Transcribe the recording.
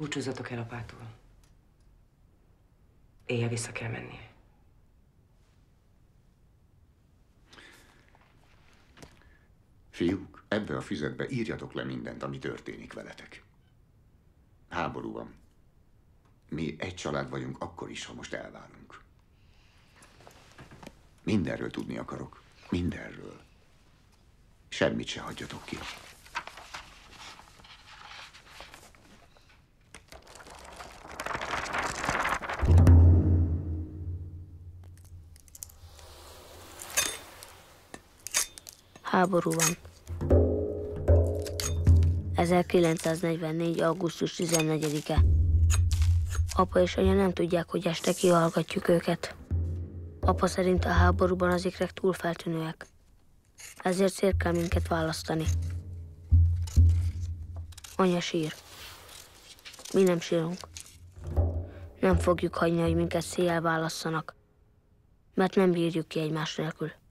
Búcsúzzatok el apától. Éjjel vissza kell mennie. Fiúk, ebbe a füzetbe írjatok le mindent, ami történik veletek. Háború van. Mi egy család vagyunk akkor is, ha most elválunk. Mindenről tudni akarok. Mindenről. Semmit se hagyjatok ki. Háború van. 1944. augusztus 14-e. Apa és anya nem tudják, hogy este kihallgatjuk őket. Apa szerint a háborúban az ikrek túl feltűnőek. Ezért szét kell minket választani. Anya sír. Mi nem sírunk. Nem fogjuk hagyni, hogy minket széjjel válasszanak, mert nem bírjuk ki egymás nélkül.